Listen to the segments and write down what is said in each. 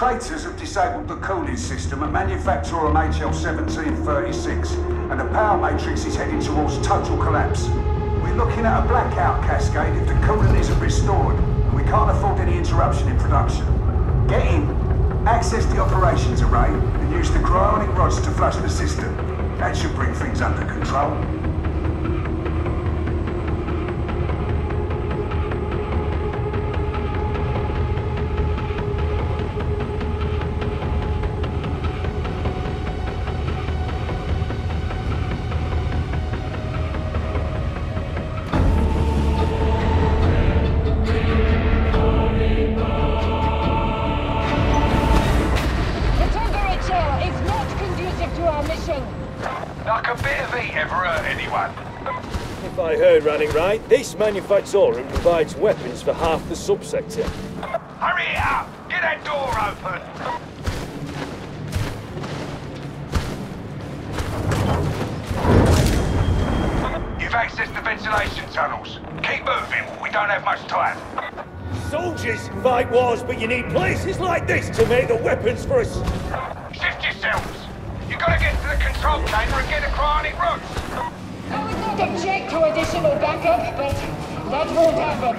Traitors have disabled the cooling system at Manufactorum HL 1736, and the power matrix is heading towards total collapse. We're looking at a blackout cascade if the coolant isn't restored, and we can't afford any interruption in production. Get in, access the operations array, and use the cryonic rods to flush the system. That should bring things under control. I heard running right, this Manufactorum provides weapons for half the subsector. Hurry up! Get that door open! You've accessed the ventilation tunnels. Keep moving, we don't have much time. Soldiers fight wars, but you need places like this to make the weapons for us. Shift yourselves! You've got to get to the control chamber and get a cryonic rods! I would not object to additional backup, but that won't happen.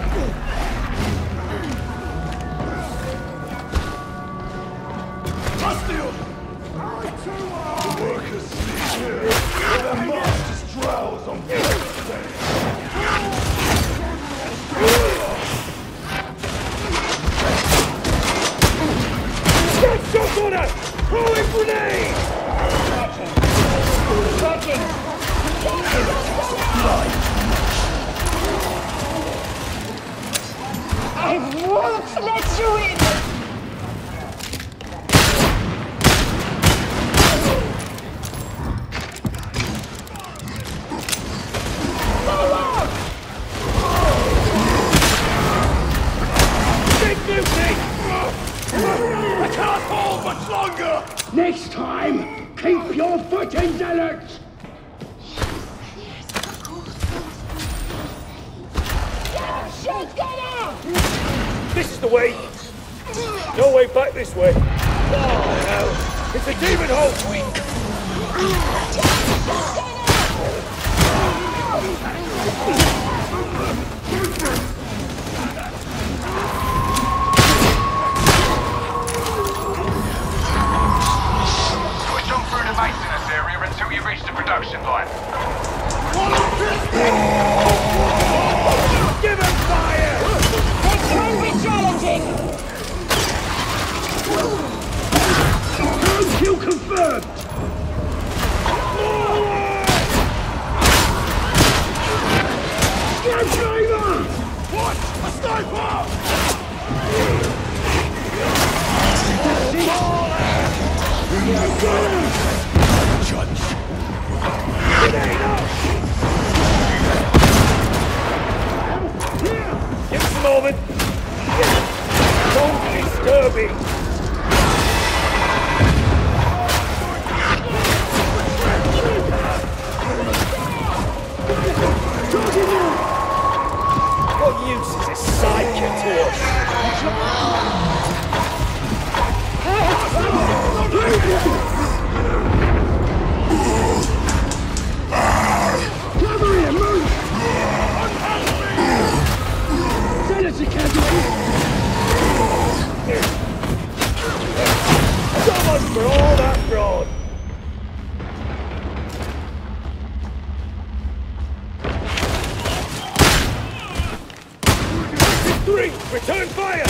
Hostile! The workers sleep here, where their masters drowse on Thursday. Get shot on us! Throwing grenades! Working! Working! I won't let you in! Big mutiny! I can't hold much longer! Next time, keep your footings alert! This is the way! No way back this way! Oh no! It's a demon hole! Push on through the maintenance area until you reach the production line. Give him fire! This can be challenging! No kill confirmed! Game driver! What? A sniper! Judge! It ain't up! Give us a moment! Don't disturb me! What use is this sidekick to us? Come here, move! Sanity casualties! Someone for all that fraud! Three! Return fire!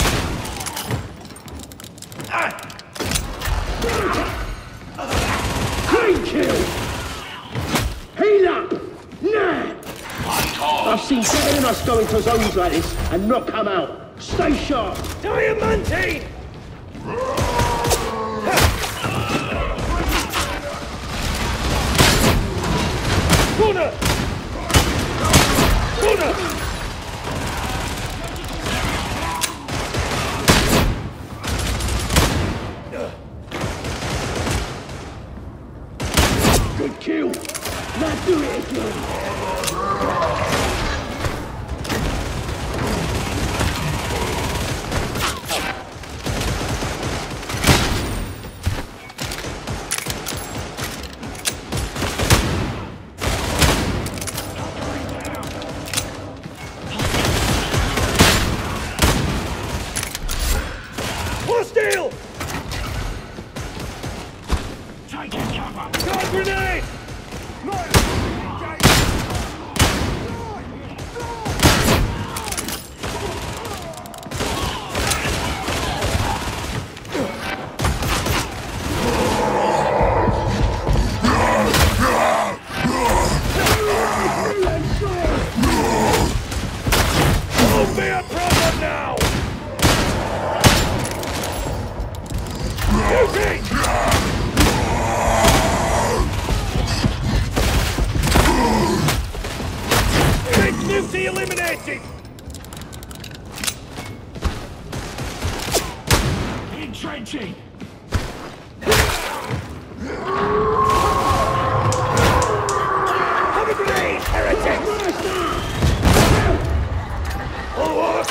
Clean kill! Heal up! Now! I've seen 7 of us go into zones like this and not come out. Stay sharp. Diamante! Corner! Corner! Good kill. Now do it again. God grenade! Entrenching! Have a grenade, heretics! All up!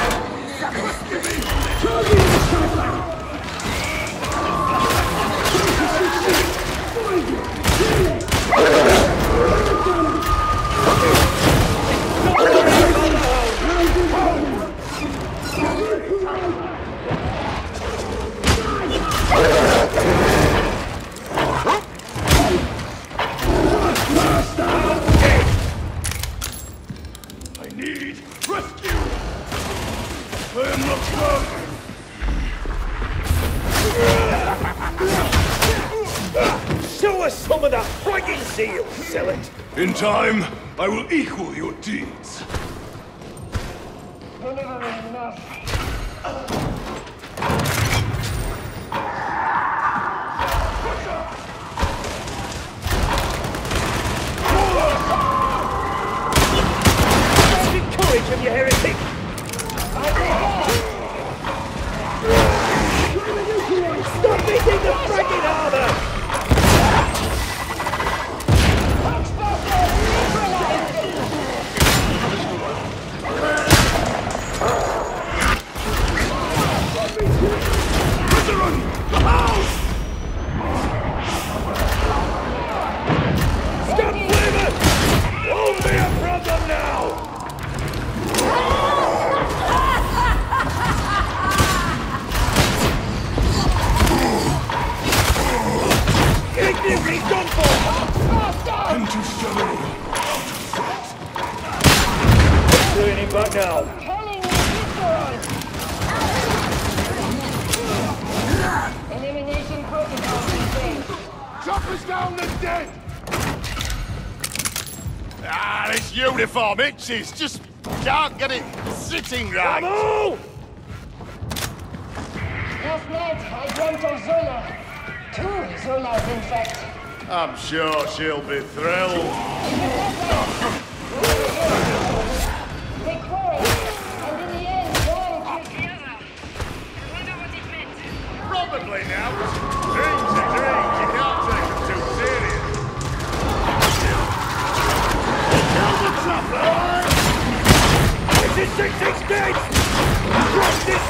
Some of that frigging zeal, Zealot! In time, I will equal your deeds. You're never enough! Don't encourage him, you heretic! Stop beating the frigging armor! Back now. Elimination protocol. Choppers down the dead. Ah, this uniform itches. Just can't get it sitting right. Last night I dreamt of Zola. Two Zolas, in fact. I'm sure she'll be thrilled. Probably now. Dreams are dreams. You can't take them too serious. Now the trouble! This is 668! Drop this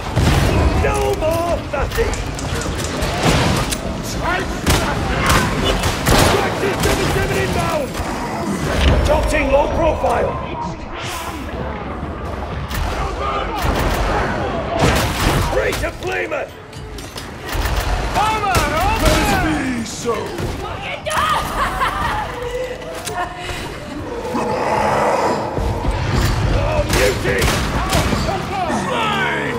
777! No more nothing! Drop this 77 inbound! Adopting low profile! Free to Plymouth! Armor, armor! Let it be so! Fucking no! Oh, beauty! Mine!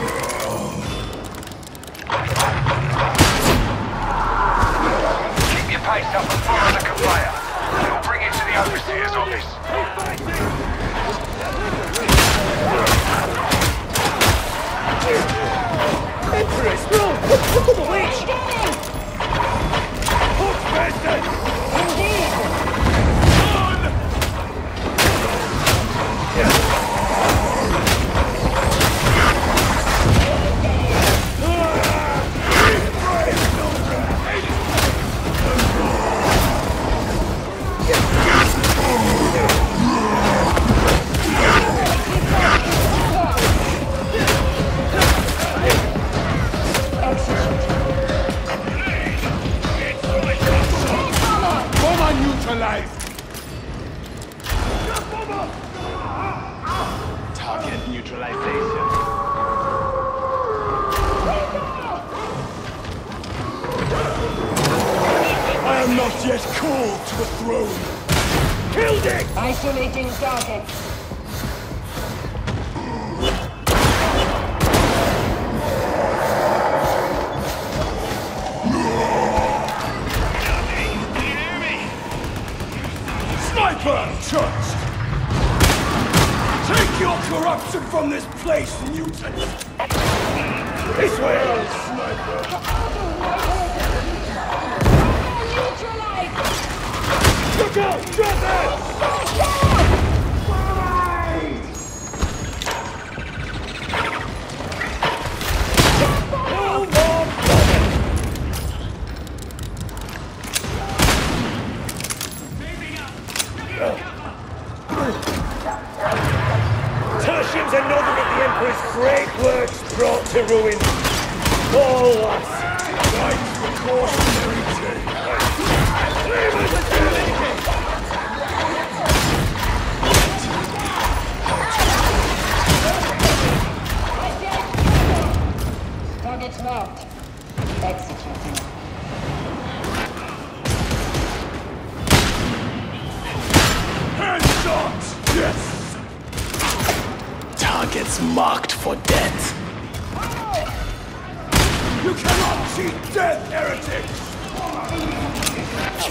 Keep your pace up and follow the conveyor. We'll bring it to the overseer's office. Empress, no! Look at the witch! Hook, bastard! Indeed! On! Yeah. am not yet called to the throne. Killed it! Isolating target. Sniper charged! Take your corruption from this place, mutant! This way, old sniper! Look out! Drop that! No more Tertium's another of the Emperor's great works brought to ruin. All us! Right precautionary tale! It's marked. Executing. Hands up! Yes! Targets marked for death. Oh. You cannot cheat death, heretic!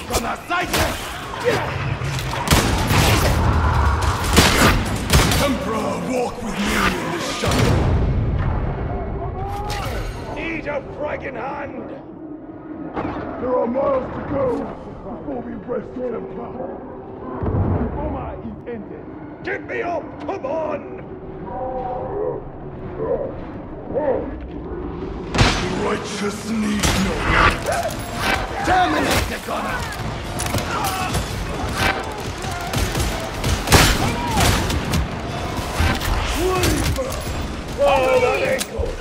From our sight! Emperor, walk with me in this shadow. A friggin' hand! There are miles to go before we breast the Emperor. The bomber is ended. Get me up! Come on! The righteous need no one. Terminate the gunner! Oh, that ain't good!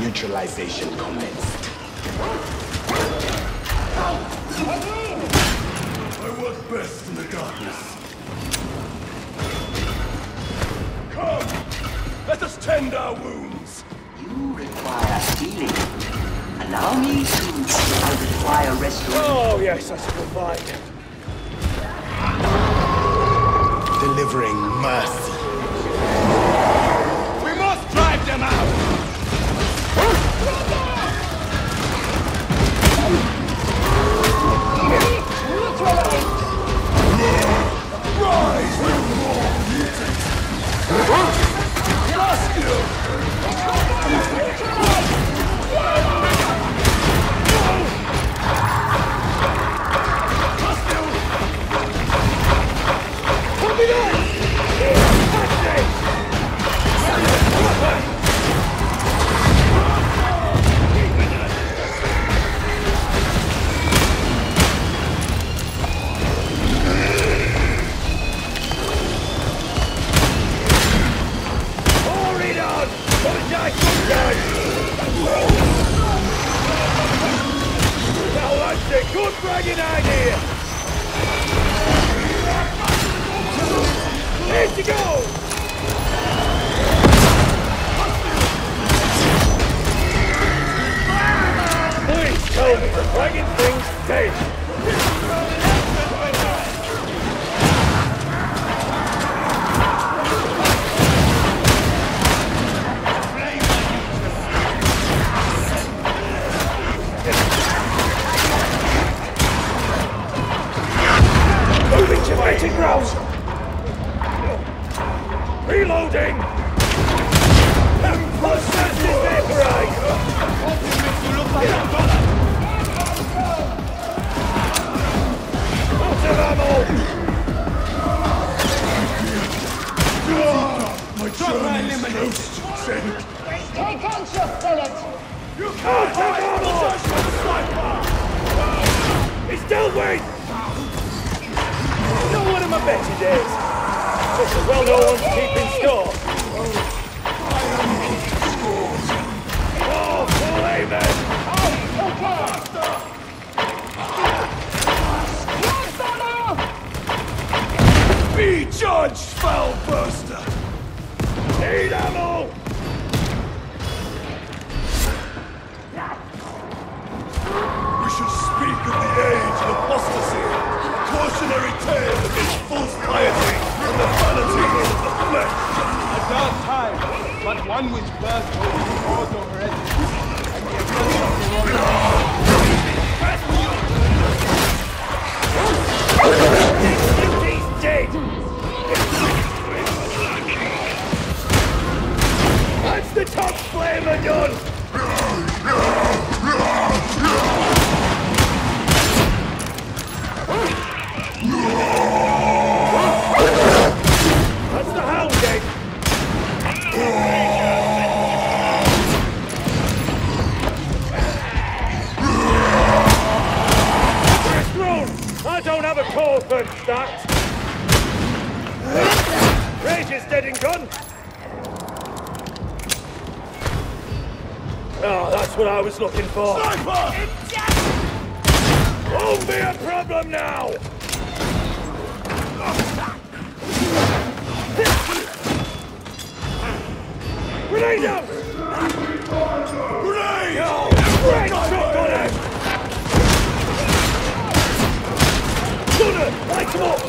Neutralization commenced. I work best in the darkness. Come! Let us tend our wounds! You require healing. Allow me to... I require restoration. Oh, yes, I shall provide. Delivering mercy. We must drive them out! Oh, one which burst over the cause of her enemies, and the oppression of the royal people. That's the top flavor done! Call for that. Rage is dead and gone. Oh, that's what I was looking for. Sniper! Won't be a problem now. Grenade up! Grenade! Oh, great shot on him! Light him up!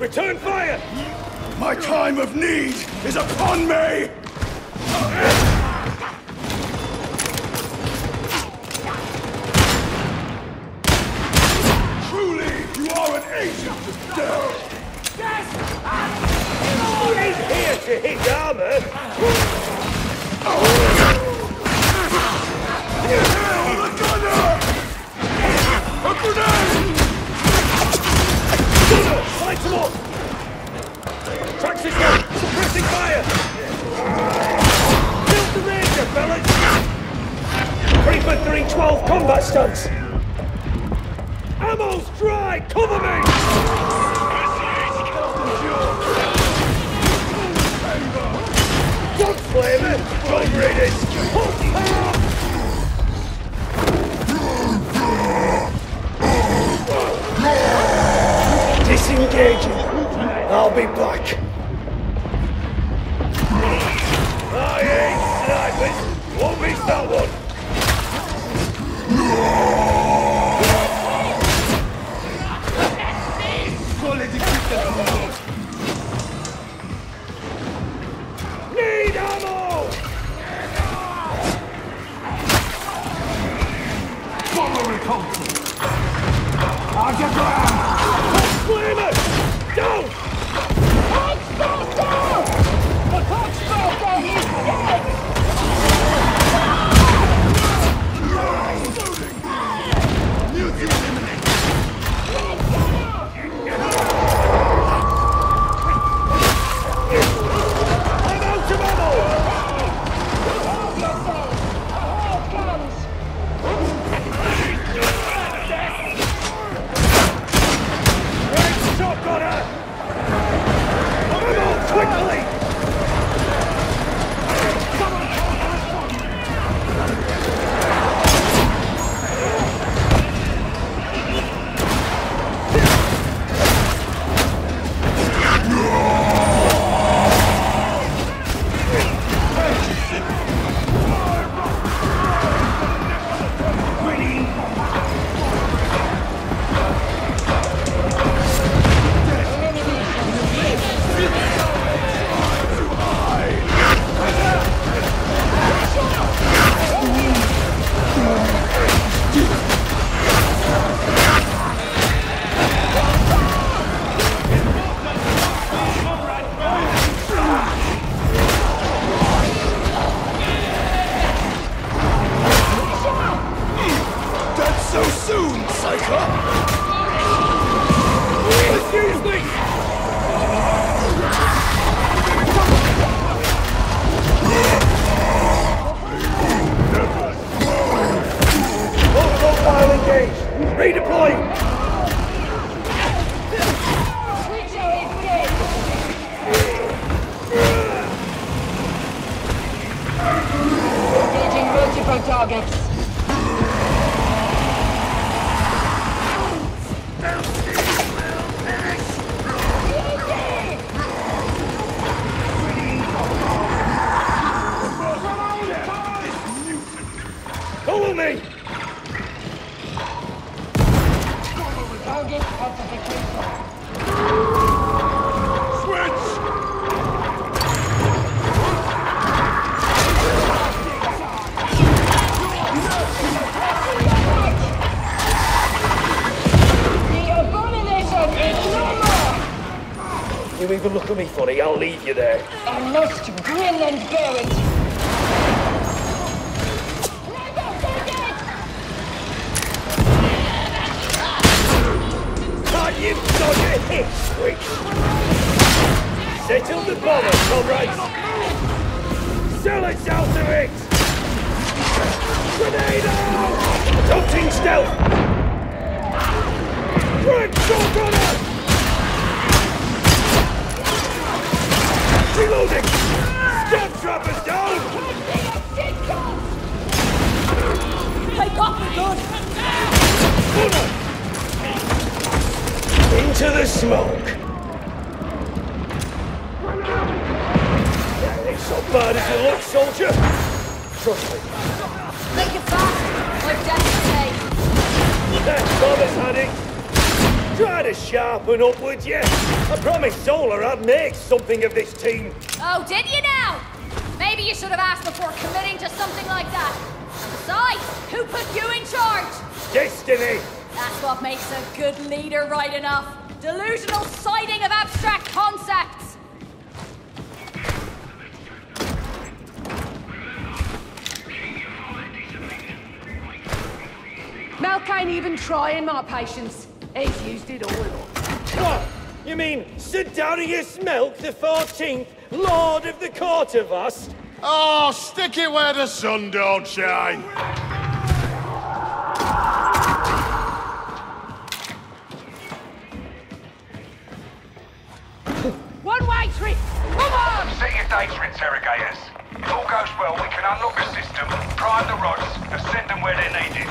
Return fire! My time of need is upon me! Truly, you are an agent of devil! He ain't here to hit armor! Hail the gunner! A grenade! Light them up! Tracks it down! Suppressing fire! Build the ranger, fellas! 3 for 3, 12 combat stunts! Ammo's dry! Cover me! Dog flavor! Dog readers! Hold fire! Disengaging. I'll be back. I ain't snipers. Won't miss that one. Need ammo! Follow me, Thompson. I'll get around. Flamer! Down! Hogspell down! The Hogspell down! He's dead! I'm out of ammo! A whole guns! my targets. You even look at me funny, I'll leave you there. I must grin and bear it. Can't you dodge a hit, quick? Settle the bother, comrades. Sell us out of it. Grenade out! Adopting stealth. Grab shotgunner! Reloading! Stab-trappers down! Take off the gun! Into the smoke! That ain't so bad as you look, soldier! Trust me. Make it fast! We're dead today! That bomber's had it! Try to sharpen up, would you? I promised Zola I'd make something of this team. Oh, did you now? Maybe you should have asked before committing to something like that. Besides, who put you in charge? Destiny! That's what makes a good leader, right enough. Delusional citing of abstract concepts. Mal can't even try in my patience. He's used it all. Oh. You mean Sidarius Melk the 14th, Lord of the Court of Us? Oh, stick it where the sun don't shine. One-way trip! Come on! Set your data interrogators. If all goes well, we can unlock the system, prime the rods, and send them where they're needed.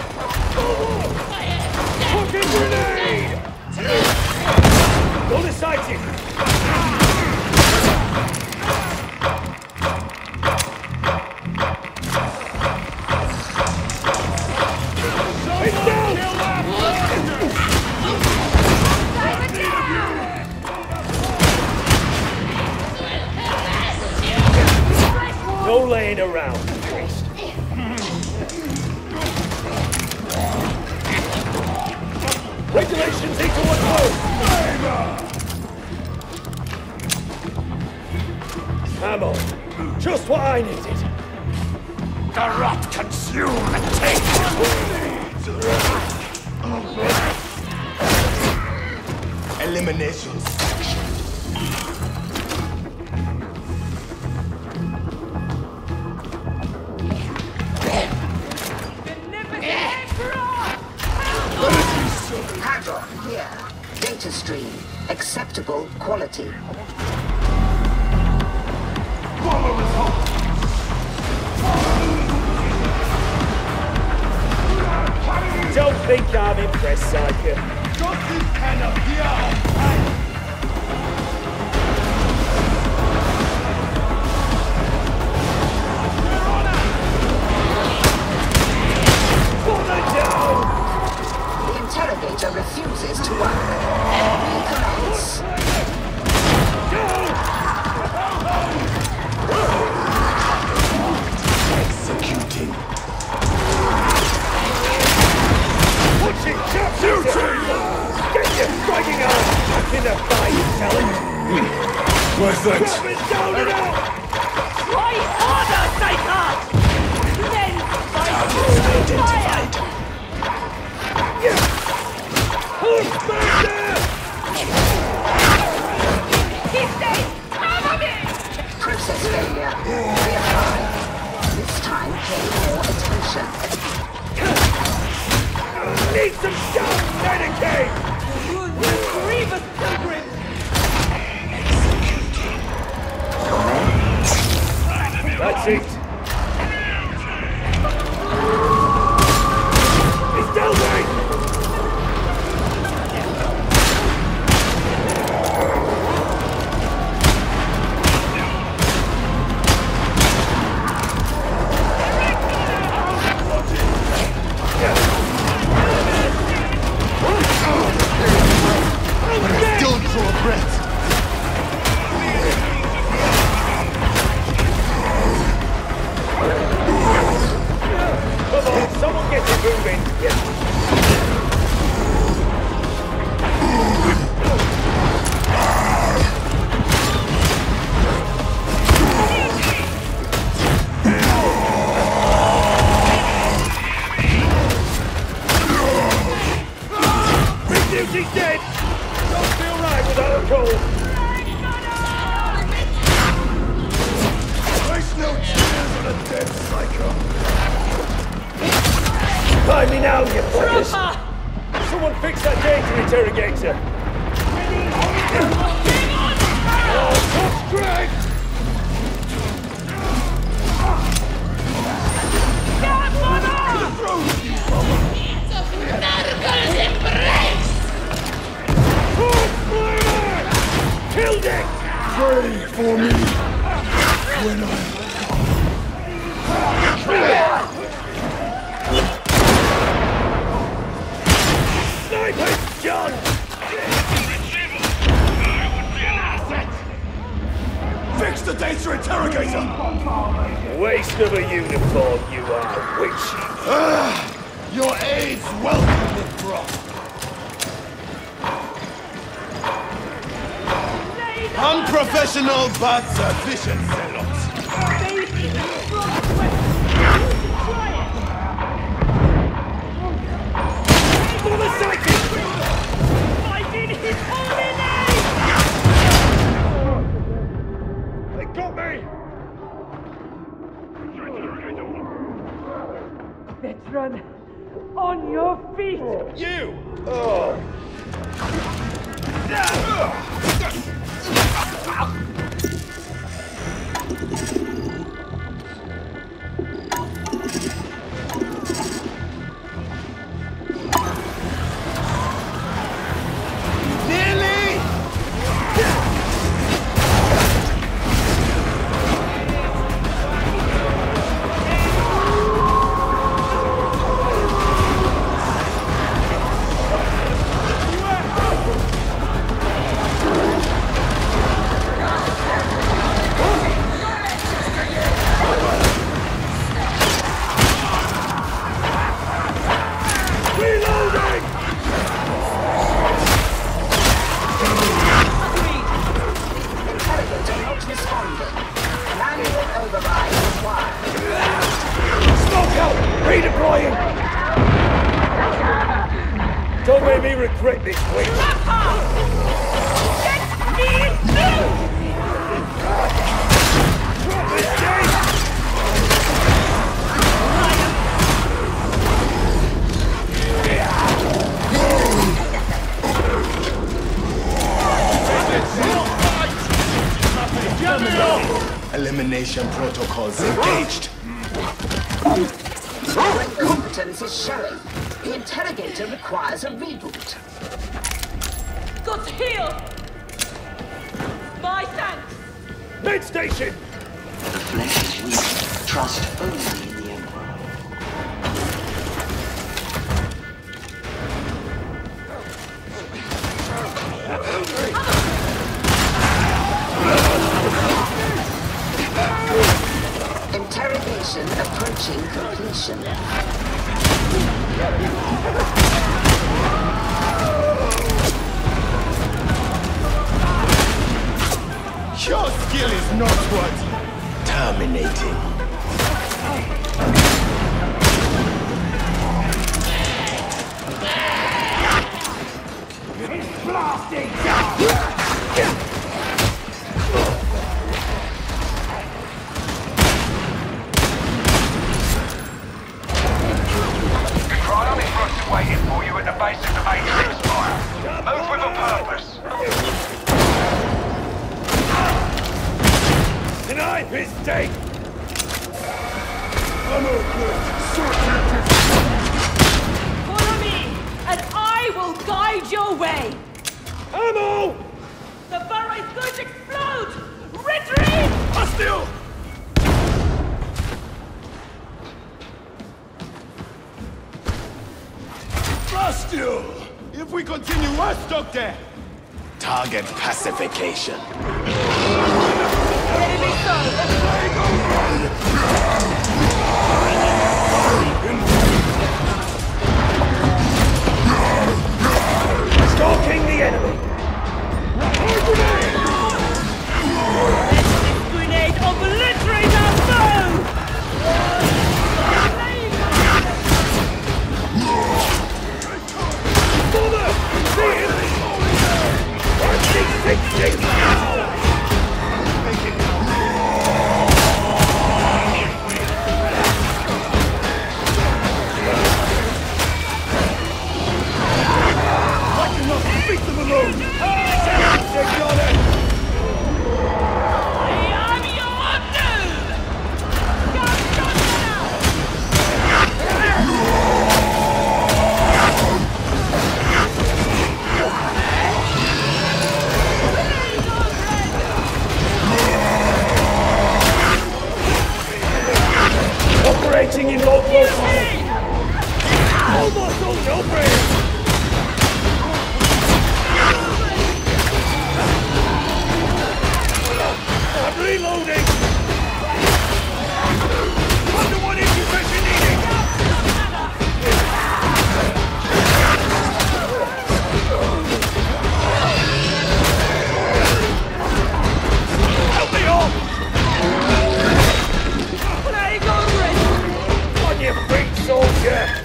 Fucking grenade! Don't decide you! It's down! No laying around, Christ. Regulations equal one vote! Ammo. Just what I needed. The rot consume and take. Elimination section. Magnificent! Havoc here. Data stream. Acceptable quality. Follow us home! Don't think I'm impressed, Psyker. Justice can appear on time! We're on it! Put it down! The interrogator refuses to work. Enemy commands. Go! Executing. Watching capture! Get your fighting arms back in the fight, talent! My thanks! Drop it down and out! Try harder, Psychart! Then fight! Who's back there? He stays! Cover me! Process failure. We are time, pay more attention. Need some shots, Medicaid! You grievous pilgrim! Executing. That's it. Find me now, you fuckers! Someone fix that danger interrogator! Oh, great! Killed it! Pray for me when I come. Sniper's John! I would be an asset! Fix the data interrogator! Waste of a uniform, you are a witch! Your aid's welcome, Nick. Unprofessional but sufficient zealots. Elimination protocols engaged. Our competence is showing. The interrogator requires a reboot. Got to heal! My thanks! Med station! The flesh is weak. Trust only in the Emperor. Interrogation approaching completion. Your skill is not worth terminating. It's blasting! Waiting for you at the base of the Matrix fire. Move with a purpose. The knife is dead. I'm all good. Follow me, and I will guide your way. Ammo! The barrel is going to explode! Retreat! Hostile! Still, if we continue, we're stuck there. Target pacification. Stalking the enemy. This grenade obliterates our foe. Take now! Make it now! Almost only open! I'm reloading! Under one incubation needed! Help me off! Take over it! On your feet, soldier!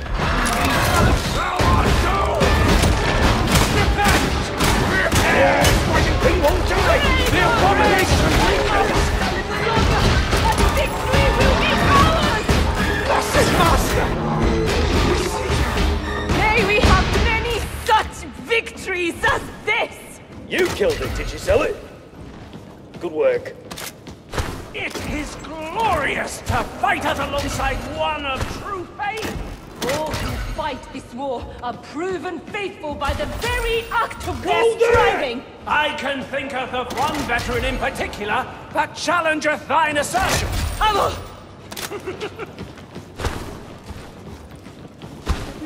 You killed it, did you sell it? Good work. It is glorious to fight us alongside one of true faith! All who fight this war are proven faithful by the very act of their striving! I can think of the one veteran in particular that challengeth thine assertion! Amor!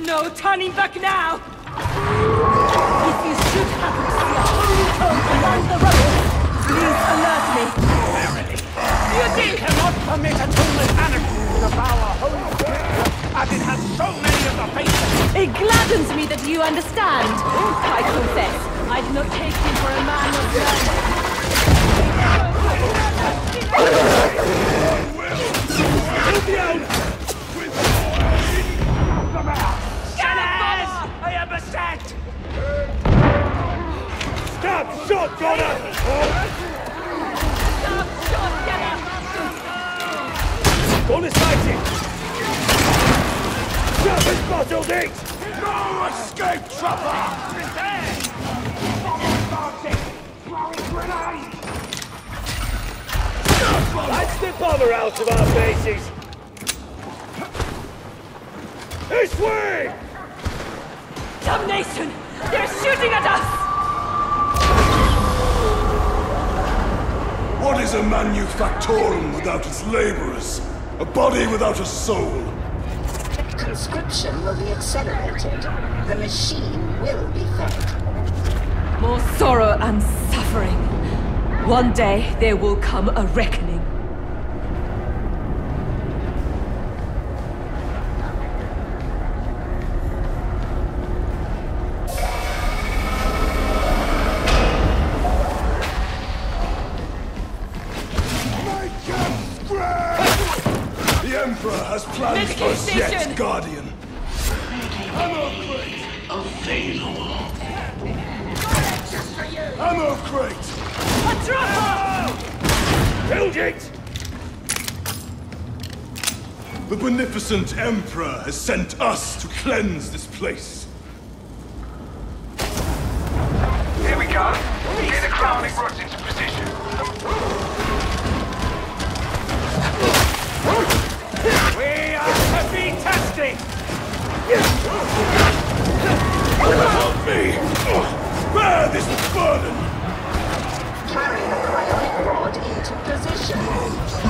No turning back now! If you should happen to see a holy toad among the rubble, please alert me. Verily, we cannot permit atonement anarchy to devour holy world, as it has so many of the faces. It gladdens me that you understand. I confess, I do not take you for a man of learning. I am beset! Stop shot, Donna! Stop shot, Donna! Don't excite him! Stop his bottled ink! No escape, trooper! Prepare! Throwing grenades! That's the bomber out of our bases! This way! Damnation! They're shooting at us! What is a Manufactorum without its laborers? A body without a soul? Conscription will be accelerated. The machine will be fed. More sorrow and suffering. One day there will come a reckoning. Guardian. Available. Just for you. Ammo crate. A dropper. Build it. The beneficent Emperor has sent us to cleanse this place. Here we go. Hear the crowning brought into position. Be testing! Help me! Bear this burden! Carry the cryonic rod into position.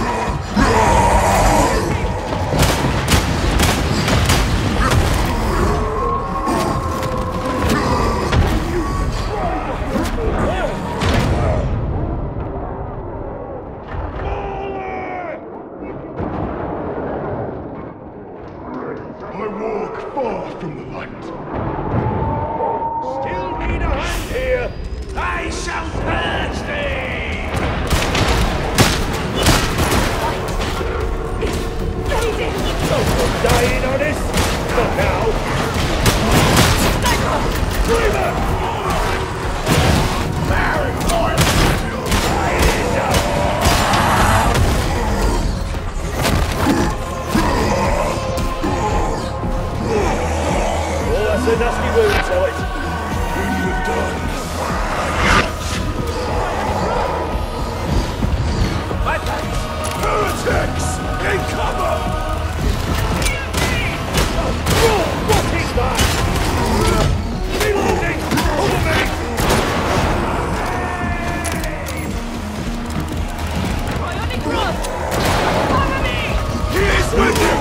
With you!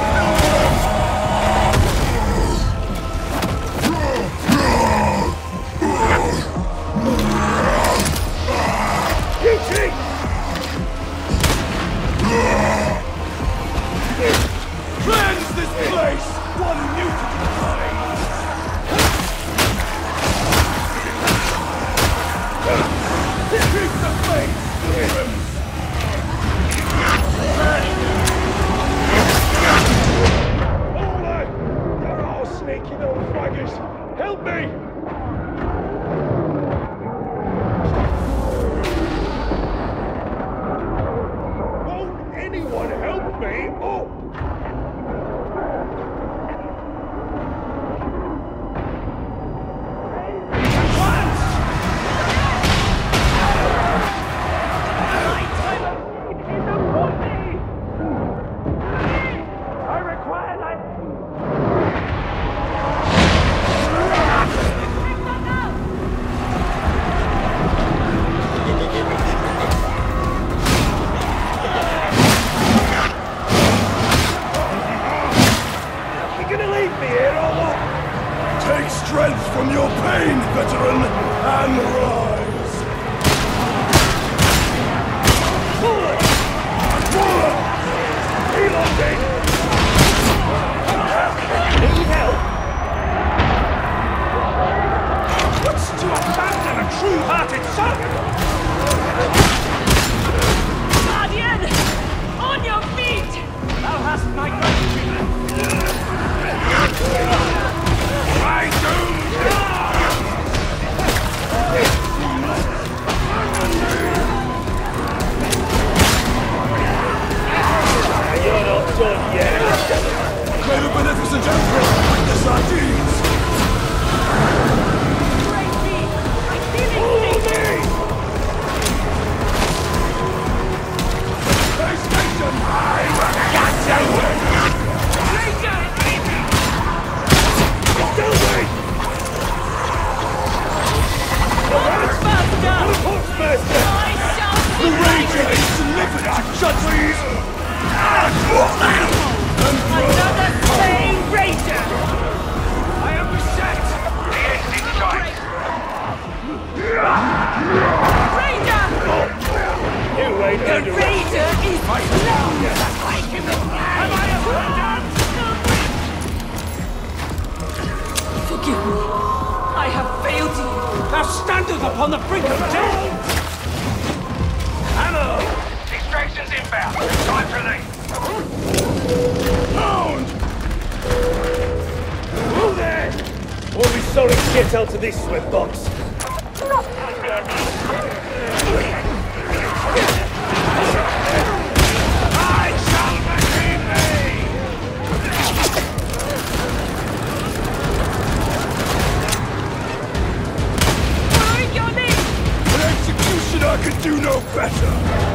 to leave me here all alone. Take strength from your pain, veteran, and rise. Pull it! Pull it! Reloading! Need help? What's to abandon a true-hearted son? Guardian! On your feet! Thou hast my gratitude! I do! You're not done yet! May the beneficent emperor witness our deeds! Great beast! I'm feeling safe! Hey, station! I got you! I could do no better!